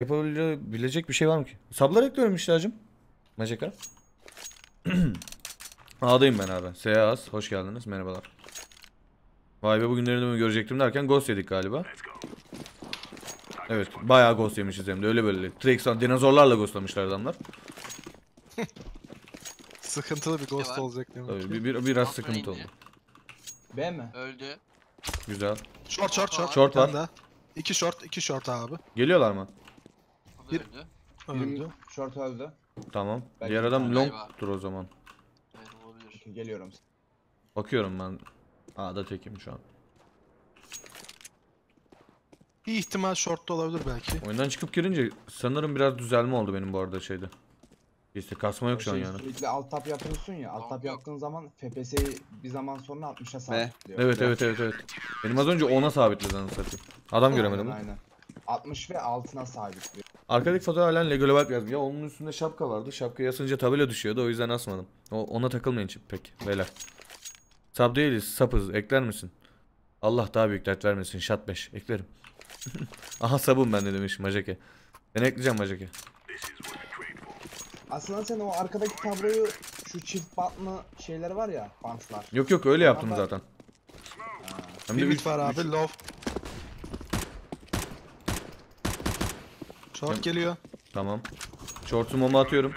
Yapabilecek bir şey var mı ki? Sablar ekliyorum işte hacım. Maceka. A'dayım ben abi. Seyaz, hoş geldiniz. Merhabalar. Vay be, bugünlerini mi görecektim derken ghost yedik galiba. Evet, bayağı ghost yemişiz hem de, öyle böyle. Trexan dinozorlarla ghostlamışlar adamlar. Sıkıntılı bir ghost olacak değil mi? Tabii, biraz sıkıntı oldu. B mi? Öldü. Güzel. Short, short var. İki short abi. Geliyorlar mı? Bir öldü. Short öldü. Tamam. Belki diğer adam long'tur o zaman. Evet, geliyorum. Bakıyorum ben. A'da tekim şu an. Bir ihtimal short'ta olabilir belki. Oyundan çıkıp girince sanırım biraz düzelme oldu benim bu arada şeyde. İşte kasma yok şu an yani. Sürekli alt tap yapıyorsun ya. Alt tap yaptığın zaman FPS'yi bir zaman sonra 60'a sabitliyor. Evet, evet. Benim az önce 10'a sabitlediğini satayım. Adam göremedim. Aynen. 60 ve altına sabitliyor. Arkadaki fotoğraflarla global yazdım. Ya onun üstünde şapka vardı. Şapkayı asınca tabela düşüyordu. O yüzden asmadım. Ona takılmayın pek beyler. Sap değiliz, sapız. Ekler misin? Allah daha büyük dert vermesin. Şat 5. Eklerim. Aha sabım ben de demiş Majeke. Ben ekleyeceğim Majeke. Aslında sen o arkadaki tabloyu, şu çift batma şeyler var ya, bantlar. Yok yok, öyle yaptım zaten. Limit var abi, love. Short geliyor. Tamam. Short'u moma atıyorum.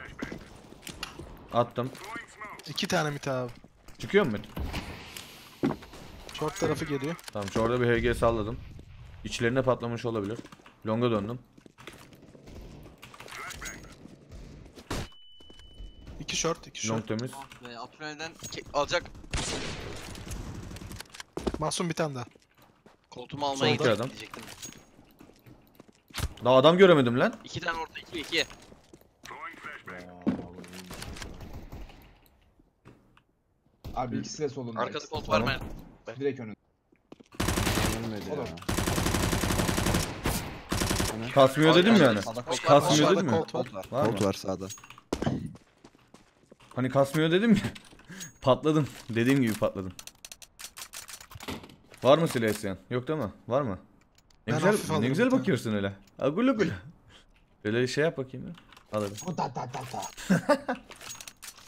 Attım. 2 tane mit abi. Çıkıyor mu mit? Short tarafı geliyor. Tamam, short'a bir HG salladım. İçlerine patlamış olabilir. Long'a döndüm. 2 short, 2 short. Long temiz. Altınelden alacak. Masum bir tane daha. Koltuğumu almaya gidecektim. Daha adam göremedim lan. 2 tane orta, 2. Abi ikisi de solunda. Arkada kolt var mı? Direkt önünde. Kasmıyor dedim yani. Kasmıyor dedim mi? Kolt var sağda. Hani kasmıyor dedim ya. Patladım. Dediğim gibi patladım. Var mı silah isteyen? Yok değil mi? Var mı? Ne güzel, ne güzel bakıyorsun öyle. Agul agul. Böyle şey yap bakayım ya. Al hadi.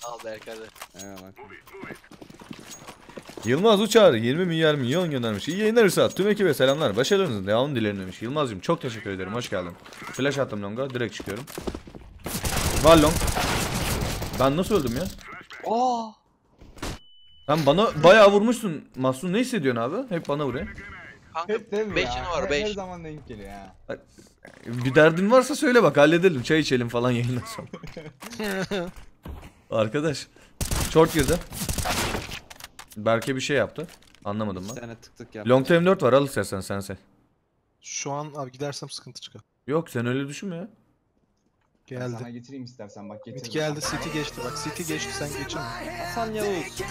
Al Berkay da. Eyvallah. Yılmaz Uçar 20 milyar milyon göndermiş. İyi yayınlar Hüsat. Tüm ekibe selamlar. Başarınızın devamını dilerim demiş. Yılmaz'cığım çok teşekkür ederim. Hoş geldin. Flash attım longa. Direkt çıkıyorum. Var long. Ben nasıl öldüm ya? Aa! Sen bana bayağı vurmuşsun. Mahsun, ne hissediyorsun abi? Hep bana vuruyor. Hep değil mi ya? Var, her zaman denk geliyor ya. Bir derdin varsa söyle bak, halledelim. Çay içelim falan yayından sonra. Arkadaş. Short girdi. Berke bir şey yaptı. Anlamadım ben. Sen tık yaptın. Long time 4 var, al istersen sen. Şu an abi gidersem sıkıntı çıkar. Yok, sen öyle düşünme ya. Geldi. Sana getireyim istersen, bak getirdim. Mit geldi, city geçti bak, city geçti, sen geçin. Hasan Yavuz.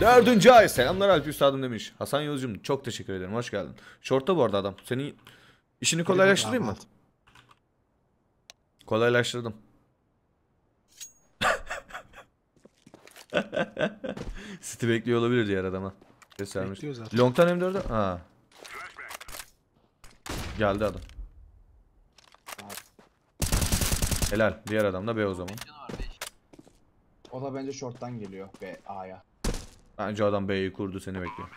Dördün Cahil, selamlar Alp Üstadım demiş. Hasan Yavuz'cum çok teşekkür ederim, hoş geldin. Short'ta bu arada adam. Senin işini kolaylaştırayım mı? Kolaylaştırdım. City bekliyor olabilir diğer adama. Ses vermiş. Long'tan M4'e. Ha. Geldi adam. Helal. Diğer adam da B o zaman. O da bence short'tan geliyor B, A'ya. Bence adam B'yi kurdu, seni bekliyor.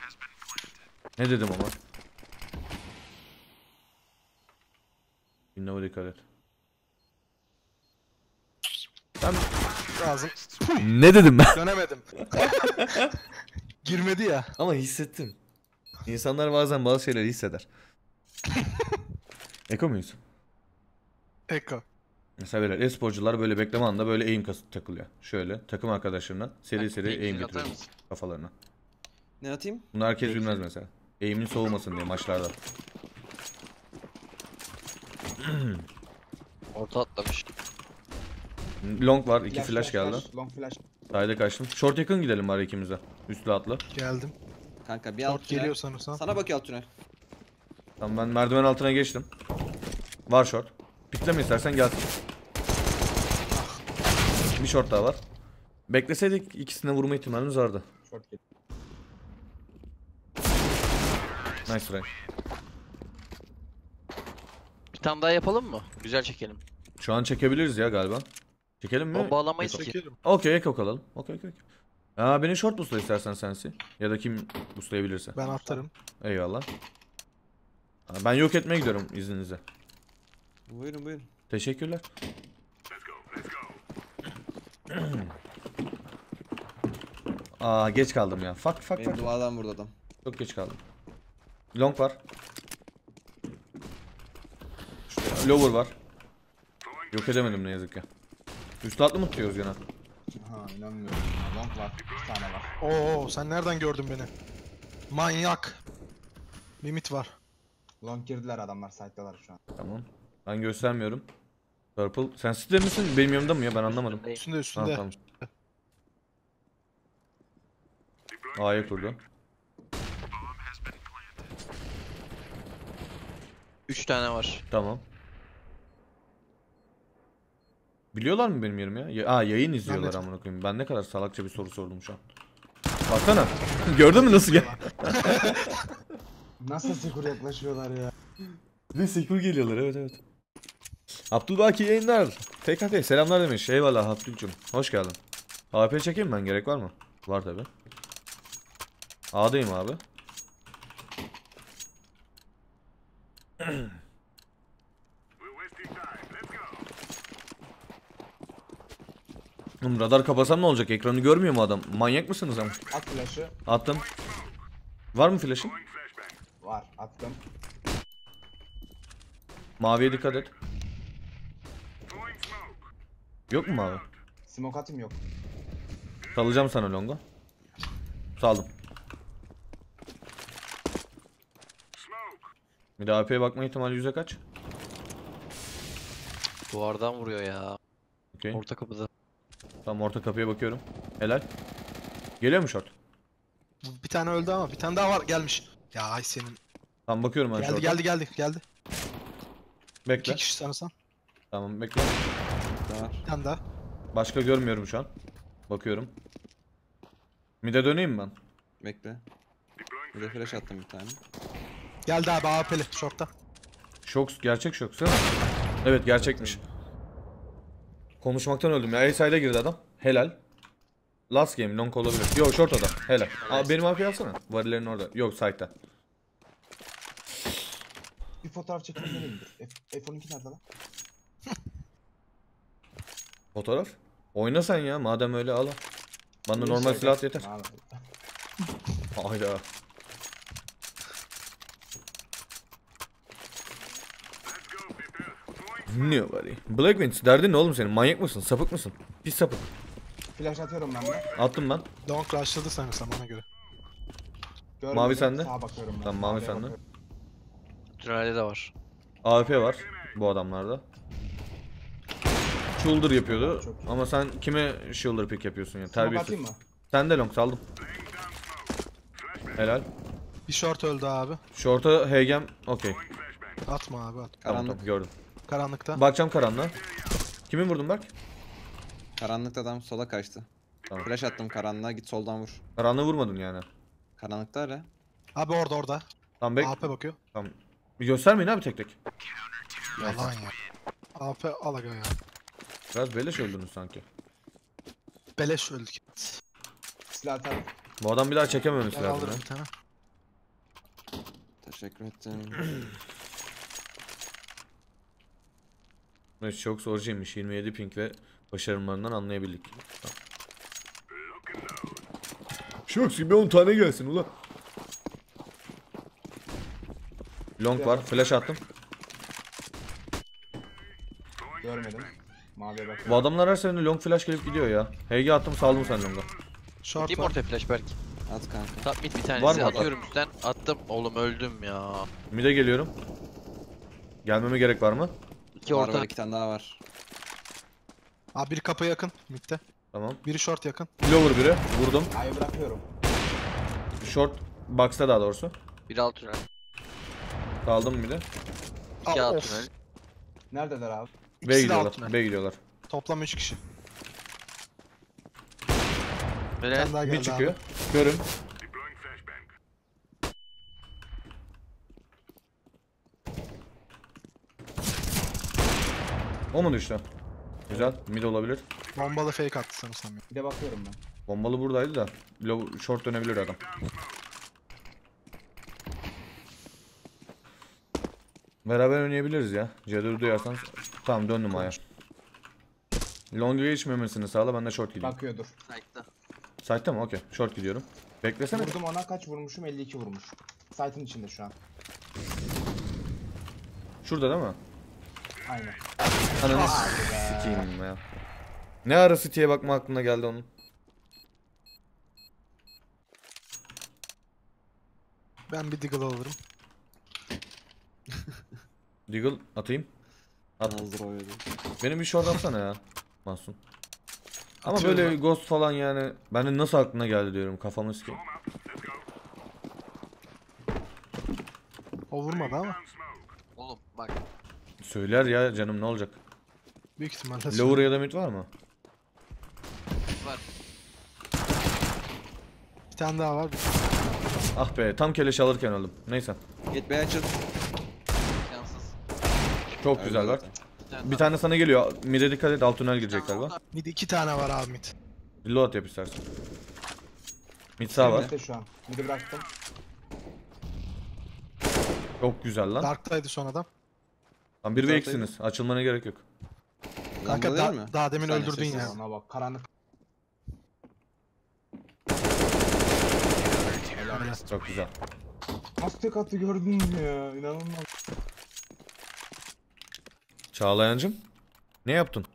Ne dedim ama? Dinleme, dikkat et. Ben lazım. Ne dedim ben? Dönemedim. Girmedi ya. Ama hissettim. İnsanlar bazen bazı şeyleri hisseder. Eko muyuz? Eko. Mesela böyle e-sporcular böyle bekleme anında böyle aim kasıt takılıyor. Şöyle takım arkadaşlarına seri aim getiriyor kafalarına. Ne atayım? Bunu herkes bilmez mesela. Aim'in soğumasın diye maçlarda. Orta atlamış. Long var, 2 flash geldi. Long flash. Sayda kaçtım. Short yakın gidelim bari ikimize. Üstlü atlı. Geldim. Kanka bir short alt geliyor sanırsam. Sana bakıyor alt tünel. Tamam, ben merdiven altına geçtim. Var short. Pikleme istersen gel. Bir short daha var. Bekleseydik ikisine vurma ihtimalimiz vardı. Nice try. tane daha yapalım mı? Güzel çekelim. Şu an çekebiliriz ya galiba. Çekelim mi? Bomba alamayız ki. Okey, ekok alalım. Okey, okey. Aa, beni short boostla istersen sensi. Ya da kim boostlayabilirse. Ben atarım. Eyvallah. Aa, ben yok etmeye gidiyorum izninizle. Buyurun buyurun. Teşekkürler. Aa, geç kaldım ya. Fuck. Benim duvardan vurdu adam. Çok geç kaldım. Long var. Lower var. Yok edemedim ne yazık ya. Üstü atlı mı tutuyoruz gene? Ha, inanmıyorum. Long var. Bir tane var. Oo, sen nereden gördün beni? Manyak. Limit var. Long girdiler adamlar, site'dalar şu an. Tamam. Ben göstermiyorum. Purple. Sen site misin? Benim yanımda mı ya? Ben anlamadım. Üstünde üstünde. Ha, tamam. A'ya kurdu. 3 tane var. Tamam. Biliyorlar mı benim yerim ya? Aa, yayın izliyorlar amına koyayım. Ben ne kadar salakça bir soru sordum şu an. Baksana. Gördün mü nasıl gel? Nasıl sikur yaklaşıyorlar ya? Ne sikur geliyorlar, evet. Abdülbaki yayınlar. TKT selamlar demiş. Eyvallah Abdülcüm. Hoş geldin. AP çekeyim ben, gerek var mı? Var tabi. A'dayım abi. Radar kapasam ne olacak? Ekranı görmüyor mu adam? Manyak mısınız ama? At flaşı. Attım. Var mı flaşı? Var, attım. Maviye dikkat et. Yok mu mavi? Smoke atayım, yok. Salacağım sana longa. Saldım. Bir de AP'ye bakma ihtimali yüze kaç? Duvardan vuruyor ya. Okay. Orta kapıda. Tamam, orta kapıya bakıyorum. Helal. Geliyor mu short? Bir tane öldü ama bir tane daha var, gelmiş. Ya ay senin. Tamam, bakıyorum ben short'a. Geldi. Bekle. 2 kişi sanırsan. Tamam, bekle. Daha. Bir tane daha. Başka görmüyorum şu an. Bakıyorum. Mid'e döneyim ben. Bekle. Bir de flash attım bir tane. Geldi abi, AP'li short'ta. Şok, gerçek şok. Evet, gerçekmiş. Konuşmaktan öldüm ya. A-side'e girdi adam. Helal. Last game long olabilir. Yok, short adam. Helal. Aa, benim AP'yi alsana. Varilerin orada. Yok, side'da. Bir fotoğraf çekelim. F12 nerede lan? Fotoğraf? Oyna sen ya. Madem öyle al. Bana bir normal silah yeter. Hayda. Nobody. Blackwings derdin ne oğlum senin? Manyak mısın? Sapık mısın? Pis sapık. Flash atıyorum ben de. Attım ben. Donk crashladı sanırsam ona göre. Görmedim. Mavi sende. Tamam, mavi sende. Tünelde de var. AWP var bu adamlarda. Shoulder yapıyordu ama sen kime shoulder pick yapıyorsun ya? Terbiyesiz. Sen de long saldım. Helal. Bir short öldü abi. Short'a HG'm okey. Atma abi, at. Karanlık gördüm. Karanlıkta. Bakacağım karanlığa. Kimin vurdun bak? Karanlıkta adam sola kaçtı. Tamam. Flash attım karanlığa, git soldan vur. Karanlığı vurmadın yani. Karanlıkta hala. Abi orada. Tamam, AP bakıyor. Tamam. Göstermeyin abi tek tek. Yalan ya. AP alaga ya. Biraz beleş öldünüz sanki. Beleş öldük. Silah atalım. Bu adam bir daha çekememesi lazım. Teşekkür ederim. Çok zorcuymuş. 27 ping ve başarımlarından anlayabildik. Şoks gibi 10 tane gelsin ulan. Long var. Flash attım. Görmedim. Bu adamlar her seferinde long flash gelip gidiyor ya. HG attım, saldım sen longa. Short var. Orta flash belki. At kanka. Top mid bir tanesi. Atıyorum üstten. Attım. Oğlum öldüm ya. Mid'e geliyorum. Gelmeme gerek var mı? İki orta. Bir tane daha var. Abi biri kapı yakın mid'de. Tamam. Biri short yakın. Lower biri. Vurdum. Ay, bırakıyorum. Short box'ta daha doğrusu. Bir alt tünel. Kaldım bir de. İki alt tünel. Neredeler abi? B gidiyorlar. Toplam 3 kişi. Böyle bir çıkıyor. Abi. Görün. O mu düştü? Güzel. Mid olabilir. Bombalı fake attı sanırsam. Bir de bakıyorum ben. Bombalı buradaydı da. Low, short dönebilir adam. Beraber oynayabiliriz ya. Cedur'u duyarsan. Tamam döndüm aya. Long'a geçmemesini sağla, ben de short gideyim. Bakıyordur. Sight'ta. Sight'ta mı? Okey. Short gidiyorum. Beklesene. Vurdum ona, kaç vurmuşum? 52 vurmuş. Sight'ın içinde şu an. Şurada değil mi? Aynen. Ananı sikeyim ya. Ne ara City'ye bakma aklına geldi onun. Ben bir Deagle alırım. Deagle atayım. At. Benim bir short atsana ya. Masum. Ama atıyorum böyle ben. Ghost falan yani. Ben de nasıl aklına geldi diyorum, kafamı sikeyim. O vurmadı ama. Oğlum bak. Söyler ya canım, ne olacak? Büyük ihtimalle. Lower ya da mid var mı? Var. Bir tane daha var. Ah be, tam keleş alırken aldım. Neyse. Gitmeye açıl. Yansız. Çok öyle güzel var. Bir tane sana geliyor. Mid'e dikkat et, alt tünel girecekler var. Mid 2 tane var abi mid. Reload yap istersen. Mid sağ var. Şu an. Mid'i bıraktım. Çok güzel lan. Dark'taydı son adam. Tam 1 ve eksiniz. Açılmana gerek yok. Kanka daha demin sen öldürdün ya. Ona bak karanlık. Çok güzel. Nasıl tek attı gördün mü ya? İnanılmaz. Çağlayancım, ne yaptın?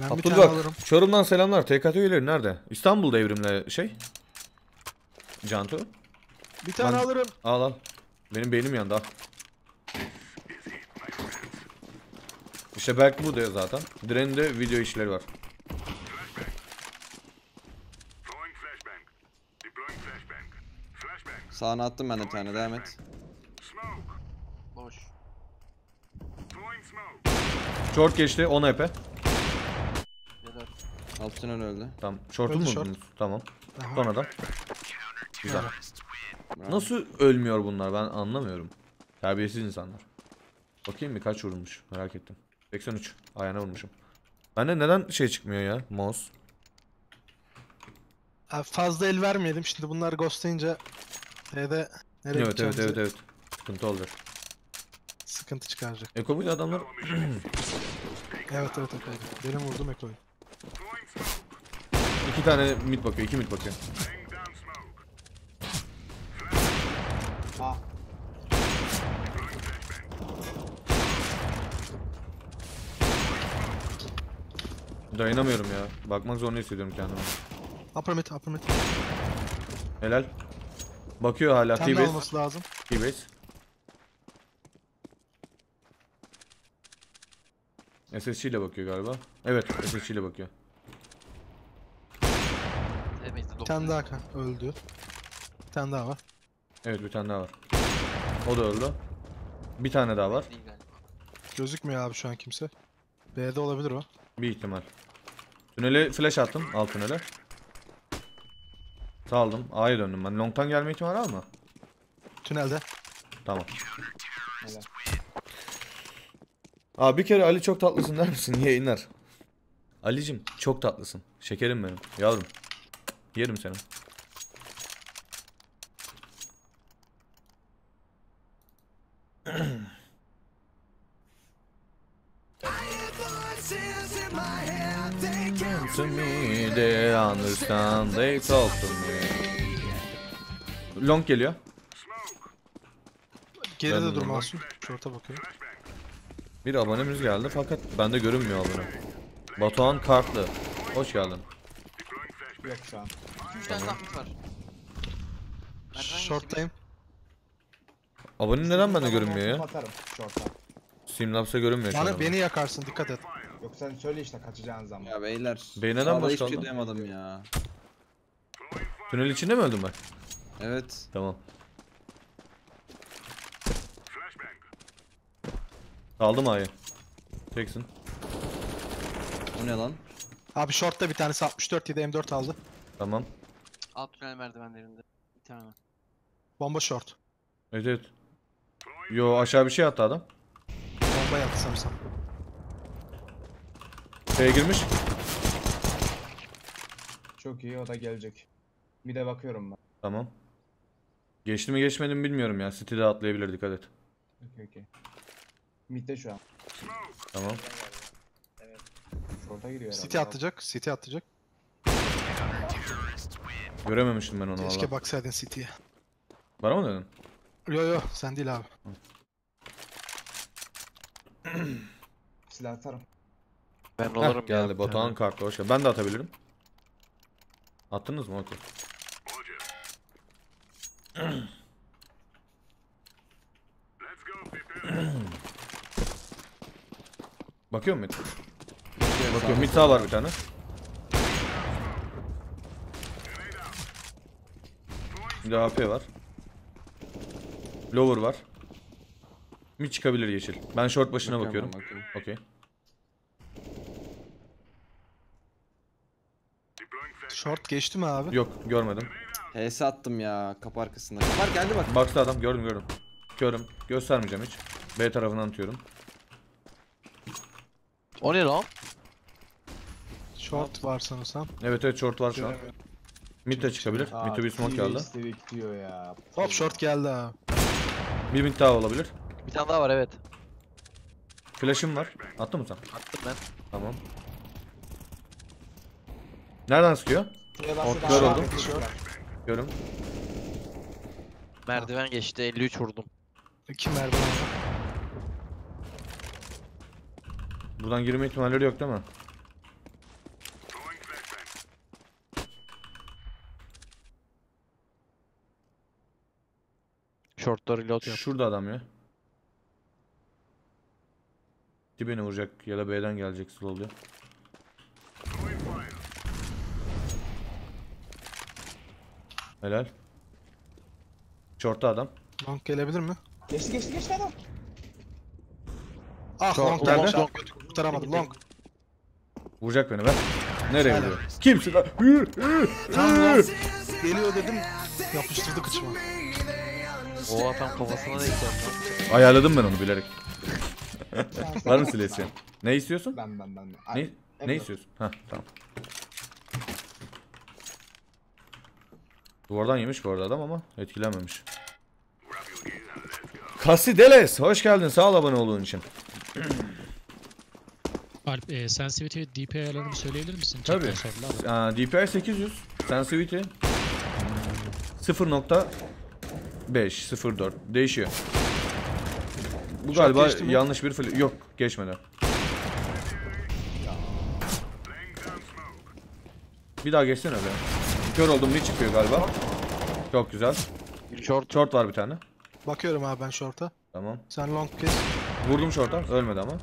Ben Abdul bir tane bak. Çorum'dan selamlar. TKT üyeleri nerede? İstanbul'da Evrim'le şey. Cantu. Bir tane ben alırım. Al al. Benim beynim yandı al. İşte belki burada ya zaten. Diren'de video işleri var. Sağına attım ben de bir tane, devam et. Boş. Short geçti, 10 HP. Altından öldü. Tamam, short'u mu vurdunuz? Tamam. Son adam. Güzel. Nasıl ölmüyor bunlar, ben anlamıyorum. Terbiyesiz insanlar. Bakayım bir kaç vurulmuş, merak ettim. 83, ayağına vurmuşum. Bende neden şey çıkmıyor ya, mouse? Abi fazla el vermeyelim, şimdi bunlar ghostlayınca TD'de nereye gideceğimizi... Evet. Sıkıntı olacak. Sıkıntı çıkaracak. Eko'yu adamlar... evet Eko'yu. Benim vurdum Eko'yu. 2 tane mid bakıyor, 2 mid bakıyor. Dayanamıyorum ya. Bakmak zorunda hissediyorum kendimi. Upper mid, upper mid. Helal. Bakıyor hala. Tam da olması lazım. T-base. SSC ile bakıyor galiba. Evet, SSC ile bakıyor. Bir tane daha öldü. Bir tane daha var. Evet, bir tane daha var. O da öldü. Bir tane daha var. Gözükmüyor abi şu an kimse. B'de olabilir o. Bir ihtimal. Tünele flash attım, alt tünele. Saldım, A'ya döndüm ben. Long'tan gelme ihtimali var mı? Tünelde. Tamam. Helal. Abi bir kere Ali çok tatlısın der misin? Niye iner? Ali'cim çok tatlısın. Şekerim benim. Yavrum. Yerim seni. To me, they understand, they talk to me. Long geliyor. Geride dur Masum. Şorta bakıyorum. Bir abonemiz geldi fakat bende görünmüyor abone. Batuhan Kartlı. Hoş geldin. Yok şu an. 2-3 tane zahmet var. Short'tayım. Abone neden bende görünmüyor ya? Simlaps'a görünmüyor. Bana beni yakarsın, dikkat et. Yok sen söyle işte kaçacağın zaman. Ya beyler. Beyneden başka hiçbir şey duyamadım ya. Tünel içinde mi öldüm ben? Evet. Tamam. Aldım ayı. Teksin. O ne lan? Abi short'ta bir tanesi 64 yedi, M4 aldı. Tamam. Alt tünel merdivenlerinde. Bir tane. Bomba short. Evet. Yo aşağı bir şey attı adam. bomba yaptı Samsam. Şeye girmiş. Çok iyi, o da gelecek. Bir de bakıyorum ben. Tamam. Geçti mi geçmedi mi bilmiyorum ya. City'de atlayabilir, dikkat et. Okey okey. Mid'de şu an. Tamam. Evet. Şurada giriyor. City atlayacak. City atlayacak. Görememiştim ben onu valla. Keşke baksaydın City'ye. Bana mı dedin? Yo yo, sen değil abi. Silah atarım. Ben olurum. Geldi Batuhan kartla, hoş geldin. Ben de atabilirim. Attınız mı? Okey. Bakıyor mu? Bakıyorum, mid sağ var bir tane. Şimdi AP var. Lower var. Mid çıkabilir yeşil. Ben short başına bakıyorum. Okey. Short geçti mi abi? Yok, görmedim. HS attım ya kapı arkasında. Kapar geldi bak. Baktı adam, gördüm. Körüm. Göstermeyeceğim hiç. B tarafından atıyorum. O ne lan? Short var sanırsam. Evet short var şu an. Mid de çıkabilir. Mid'e bir smoke geldi. Hop short geldi ha. Bir mid daha olabilir. Bir tane daha var evet. Flash'ım var. Attın mı sen? Attım ben. Tamam. Nereden sıkıyor? Kör oldum. Görüm. Merdiven geçti, 53 vurdum. 2 merdiven. Buradan girme ihtimalleri yok değil mi? Shortları reload yap. Şurada adam ya. Dibine vuracak ya da B'den gelecek, slow oluyor. Helal. Short'ta adam. Long gelebilir mi? Geçti adam. Ah long nerede? Long kötü kurtaramadım long. Vuracak beni ben. Nereye vuruyor? Kimsin lan? Geliyor dedim. Yapıştırdı kıçıma. O adam kafasına da ekledim. Ayarladım ben onu bilerek. Var mı silesiyen? Ne istiyorsun? Ben. Ne istiyorsun? Hah tamam. Duvardan yemiş bu arada adam ama etkilenmemiş. Kasideles hoş geldin, sağ ol abone olduğun için. Alp sensitivity DPI ayarlarını söyleyebilir misin? Tabii. DPI 800, sensitivity 0.5 0.4 değişiyor. Bu galiba yanlış bir flash. Yok geçmedi. Bir daha geçsene be. Kör oldum, ne çıkıyor galiba? Çok güzel. Short var bir tane. Bakıyorum abi ben short'a. Tamam. Sen long kes. Vurdum short'a, ölmedi ama.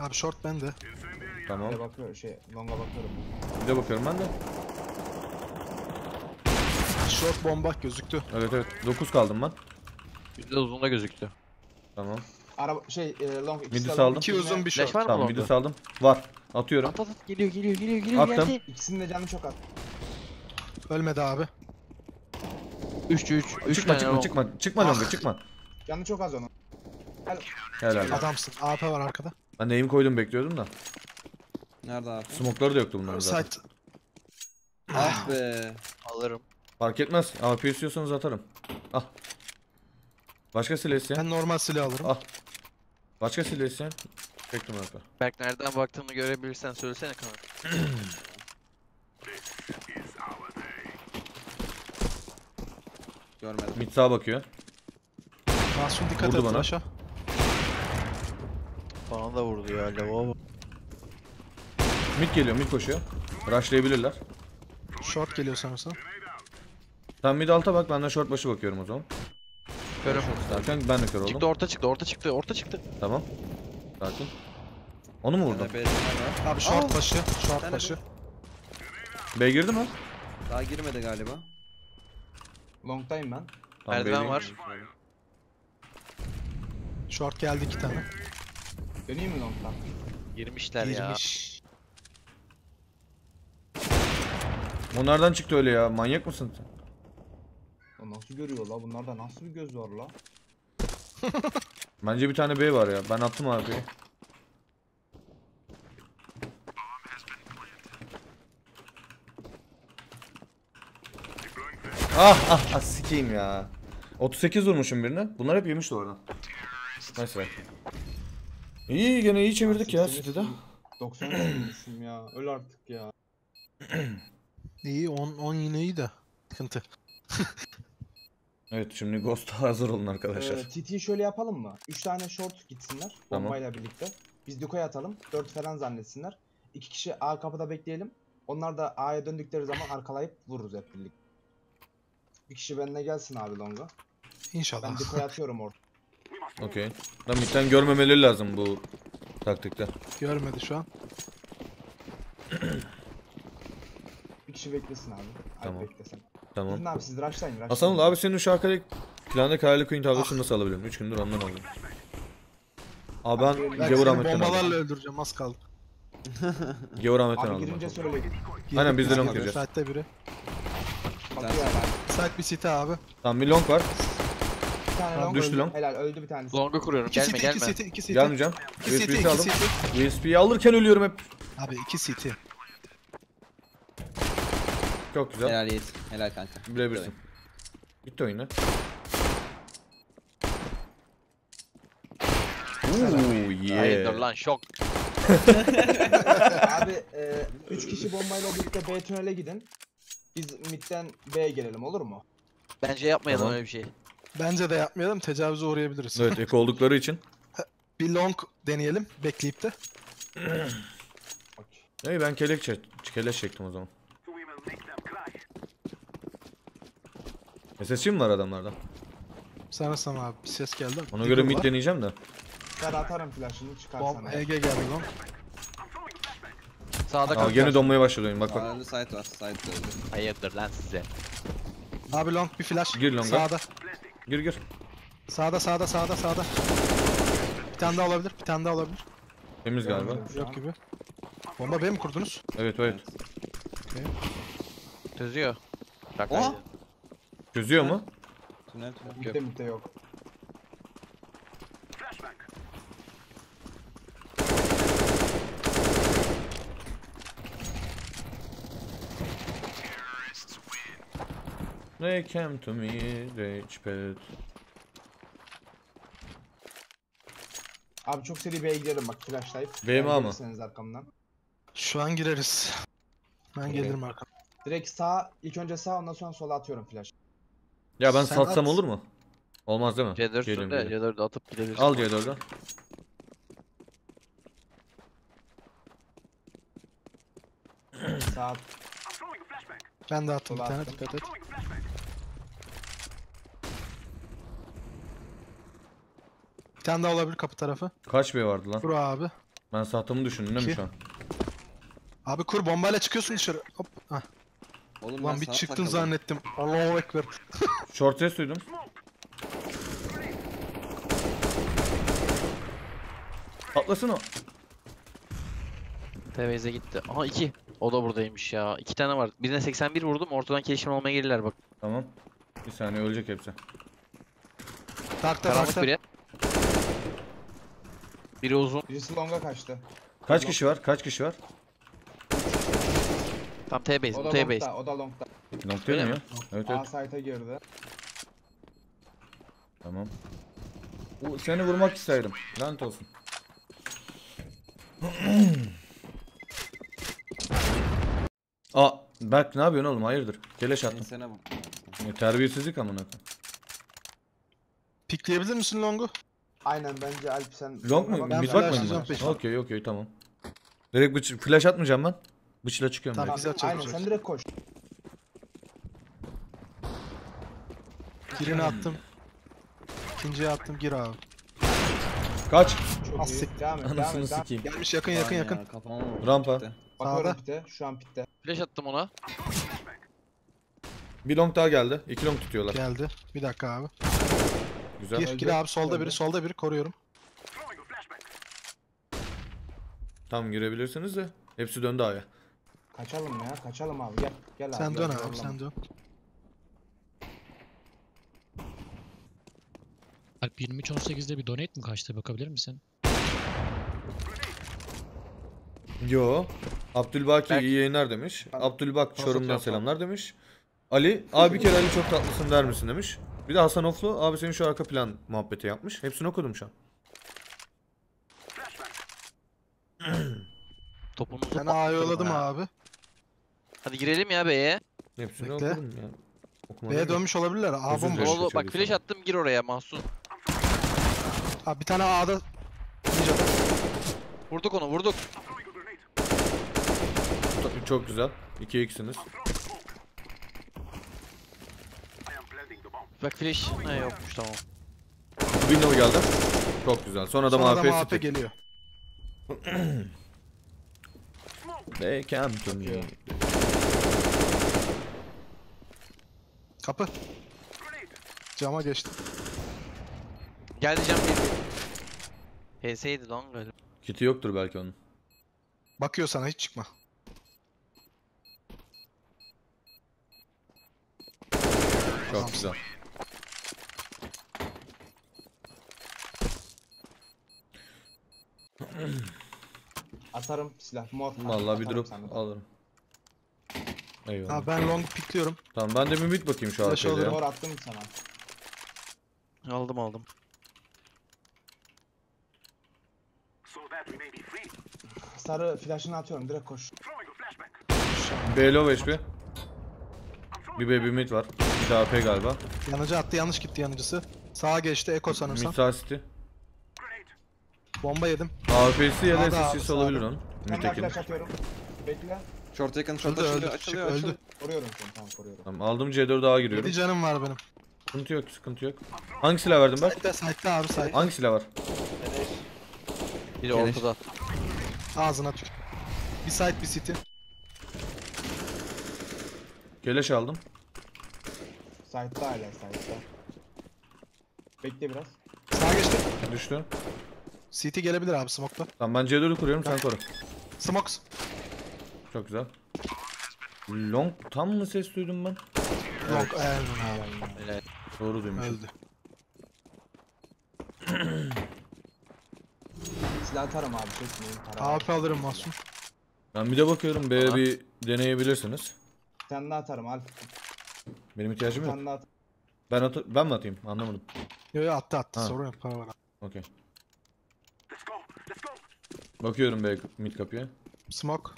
Abi short bende. Tamam. Long'a bakıyorum. Bir de bakıyorum ben de. Short bomba gözüktü. Evet 9 kaldım ben. Bir de uzun da gözüktü. Tamam. Araba long midi saldım. 2 uzun bir short. Tamam midi saldım. Var. Atıyorum. At. Geliyor. Attım. Geldi. İkisinin de canı çok az. Ölmedi abi. 3-3. Çıkma. Canı çok az onun. Helal. Adamsın. AP var arkada. Ben aim koydum, bekliyordum da. Nerede AP? Smoke'ları da yoktu bunların zaten. Ah be. Alırım. Fark etmez. AP istiyorsanız atarım. Ah. Başka silah isteyen? Ben normal silah alırım. Ah. Başka silah isteyen? Berk nereden baktığını görebilirsen söylesene kanka. Görmedim. Mid sağa bakıyor. Masum dikkat et aşağı. Bana da vurdu ya lavabo. Mid geliyor, mid koşuyor. Rushlayabilirler. Short geliyor sanırsam. Sen mid alta bak, ben de short başı bakıyorum o zaman. Körüm zaten, ben de kör oldum. Çıktı, orta çıktı. Tamam. Sakin. Onu mu vurdun? Abi short başı. B girdi mi? Daha girmedi galiba. Long'tayım ben. Merdiven var. Short geldi 2 tane. Döneyim mi long'tan? Girmiş. Bunlardan çıktı öyle ya, manyak mısın sen? Nasıl görüyor la, bunlarda nasıl bir göz var la? Bence bir tane B var ya. Ben attım abi. Ah sikeyim ya. 38 vurmuşum birine. Bunlar hep yemişti oradan. Neyse. İyi gene iyi çevirdik ya stüdyoda. 90 vurmuşum ya. Öl artık ya. İyi 10 yine iyi de. Sıkıntı. Evet şimdi Ghost'a hazır olun arkadaşlar. TT'yi şöyle yapalım mı? 3 tane short gitsinler bombayla birlikte. Biz decoy atalım. 4 falan zannetsinler. 2 kişi A kapıda bekleyelim. Onlar da A'ya döndükleri zaman arkalayıp vururuz hep birlikte. Bir kişi benimle gelsin abi longa. İnşallah. Ben decoy atıyorum orada. Okey. Lan midden görmemeleri lazım bu taktikte. Görmedi şu an. Bir kişi beklesin abi. Tamam. Beklesin. Tamam. Gidin abi siz rushlayın. Hasanol abi senin şu arkadaki planda Kaya'lı Queen tablosunu nasıl alabilirim? 3 gündür ondan aldım. Abi ben Gevur Ahmet'ten aldım. Bombalarla öldüreceğim az kaldı. Gevur Ahmet'ten aldım. Abi girince söyle. Aynen biz de long gireceğiz. Saatte biri. Bakıyor abi. Saat bir site abi. Tamam bir long var. Long düştü long. Helal öldü bir tanesi. Long'u kuruyorum. Gelme gelme. İki siti. Gelmeyeceğim. USB'yi aldım. USB'yi alırken ölüyorum hep. Abi 2 siti. Çok güzel. Helal Yiğit. Helal kanka. Bilebilirsin. Bitti oyunu. Uuuu yeah. Hayırdır lan şok. Abi 3 kişi bombayla birlikte B tünele gidin. Biz midden B'ye gelelim olur mu? Bence yapmayalım öyle bir şey. Bence de yapmayalım, tecavüze uğrayabiliriz. Evet, ek oldukları için. Bir long deneyelim, bekleyip de. Hey, ben keleş çektim o zaman. SS'ci mi var adamlardan? Sanırsam abi, bir ses geldi. Ona göre mid deneyeceğim de. Ben atarım flash'ını, çıkarsana. EG geldi lan. Sağda kaldı. Gene donmaya başladı, bak bak. Side var, side oldu. Hayırdır lan size. Abi long bir flash. Gir longa. Sağda. Gir. Sağda. Bir tane daha olabilir, Temiz galiba. Yok gibi. Bomba B mi kurdunuz? Evet. Okay. Çözüyor. Oha! Çözüyor mu? Tünel. Mitte yok. They came to me, they chiped. Abi çok seri B'ye gidelim bak flashlayıp. B'ye mi ama? Şu an gireriz. Ben gelirim arkamdan. Direkt sağ, ilk önce sağ ondan sonra sola atıyorum flash. Ya ben satsam olur mu? Olmaz değil mi? C4'de atıp gidebilirsin. Al C4'den. Sağ at. Ben de attım bir tane, dikkat et. Bir tane daha olabilir kapı tarafı. Kaç B vardı lan? Kur abi. Ben sattığımı düşündüm değil mi şu an? Abi kur bombayla çıkıyorsun dışarı. Hop. Hah. Oğlum lan bir çıktın zannettim. Allahu ekber. Short ses duydum. Atlasın o. Tevez'e gitti. Aha 2. O da buradaymış ya. 2 tane var. Birine 81 vurdum. Ortadan kelişim olmaya gelirler bak. Tamam. Bir saniye ölecek hepsi. Karanlık biri. Biri uzun. Birisi longa kaçtı. Kaç kişi var? Tam T-base. O da longta. Long değil mi ya? Evet. A site'a girdi. Tamam. Seni vurmak isterim. Lanet olsun. Aa, Berk ne yapıyorsun oğlum? Hayırdır? Keleş attım. Terbiyesizlik amına koyayım. Pikleyebilir misin longu? Aynen bence Alp sen. Long mu? Mid bakmayın. Okey tamam. Direkt flash atmayacağım ben. Bıçla çıkıyorum. Tamam, aynen sen direkt koş. Birini attım. İkinciye attım. Gir abi. Kaç. Anasını sikeyim. Gelmiş yakın. Ya, rampa. Bakıyorum pitte. Şu an pitte. Flash attım ona. Bir long daha geldi. 2 long tutuyorlar. Geldi. Bir dakika abi. Güzel. Gir abi solda biri koruyorum. Tam girebilirsiniz de. Hepsi döndü abi. Kaçalım abi. Gel sen abi. Sen dön abi. Alp 23.18'de bir donate mi kaçtı? Bakabilir misin? Yo. Abdülbaki iyi yayınlar demiş. Abdülbak Çorum'dan selamlar demiş. Ali abi bir kere Ali çok tatlısın der misin demiş. Bir de Hasan Oflu abi senin şu arka plan muhabbeti yapmış. Hepsini okudum şu an. Topumuzu ben A'ya yolladım abi. Hadi girelim ya B'ye. Hepsini okudum ya. B'ye dönmüş olabilirler. A bomba. Bak flash attım gir oraya mahsus. Abi bir tane A'da. Vurduk onu vurduk. Çok güzel. 2-2'siniz. Bak flash ne yokmuş tamam. Window geldi. Çok güzel. Son adam AFP geliyor. They came to me. Kapı. Cama geçti. Geldi cam geldi. PS'ydi lan galiba. Kiti yoktur belki onun. Bakıyor sana hiç çıkma. Çok güzel. Atarım silah mor. Vallahi bir drop sandım. Alırım. Eyvallah. Abi ben long pikliyorum. Tamam ben de bir mid bakayım şu arkaya. Mor attım sana. Aldım aldım. Sarı flash'ını atıyorum direkt koş. Belo 5 bir. Bir baby mid var. Bir daha AP galiba. Yanıcı attı yanlış gitti yanıcısı. Sağa geçti Eko sanırsam. Mid bomba yedim. AP'si ya da SS'si olabilir onun. Mid'deki. Bekle. Short yakın şurada öldü. Koruyorum seni tamam koruyorum. Tamam aldım C4 daha giriyorum. Bir canım var benim. Sıkıntı yok sıkıntı yok. Hangi silah verdim ben? Site'de abi site. Hangi silah var? Biri ortada. Ağzına tük. Bir site bir city. Keleş aldım. Site'da hala site'da. Bekle biraz. Sağa geçti. Düştü. CT gelebilir abi smoke'da. Tamam ben C4'ü kuruyorum sen koru. Smoke. Çok güzel. Long tam mı ses duydum ben? Long evet. Doğru duymuşum. Öldü. Silah atarım abi çekmeyin. AP alırım Masum. Ben bir de bakıyorum B'ye bir deneyebilirsiniz. Sen de atarım al. Benim ihtiyacım yok. Ben mi atayım? Anlamadım. Yo yo attı. Sorun yok para var. Okey. Bakıyorum be mid kapıya. Smoke.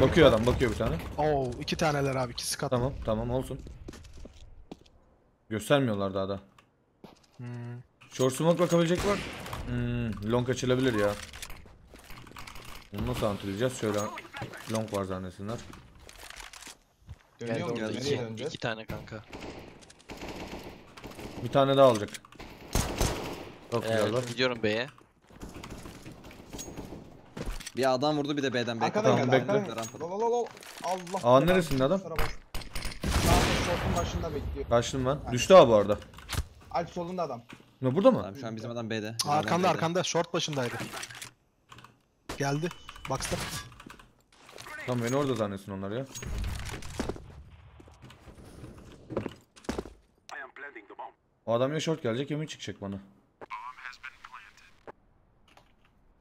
Bakıyor adam, bakıyor bir tane. Oo, iki taneler abi, ikisi kat. Tamam, tamam olsun. Göstermiyorlar daha da. Short smoke bakabilecek var. Long açılabilir ya. Bunu nasıl antileyeceğiz? Şöyle long var zannetsinler. İki tane kanka. Bir tane daha alacak. Çok güzel. Gidiyorum B'ye. Bir adam vurdu bir de B'den bekle. Tamam bekle. Aa neresinde adam? Şortun başında bekliyor. Kaçtım ben. Aynen. Düştü abi bu arada. Alp solunda adam. Ne burada mı? Abi şu an bizim adam B'de. Arkanda. Short başındaydı. Geldi. Baksana. Tamam beni orada zannetsin onlar ya. O adam ya short gelecek ya mid çıkacak bana.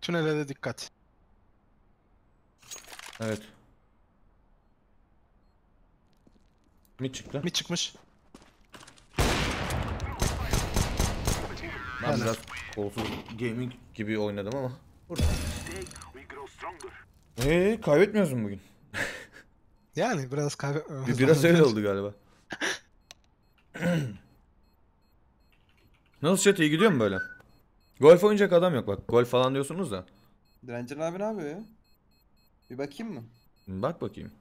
Tünele de dikkat. Evet. Mid çıktı. Mid çıkmış. Ben biraz kolsuz gaming gibi oynadım ama. Kaybetmiyoruz mu bugün? Yani biraz kaybetmiyoruz. Biraz öyle oldu galiba. Nasıl chat iyi gidiyor mu böyle? Golf oynayacak adam yok bak. Golf falan diyorsunuz da. Direncan abi ne yapıyor ya? Bir bakayım mı? Bak bakayım.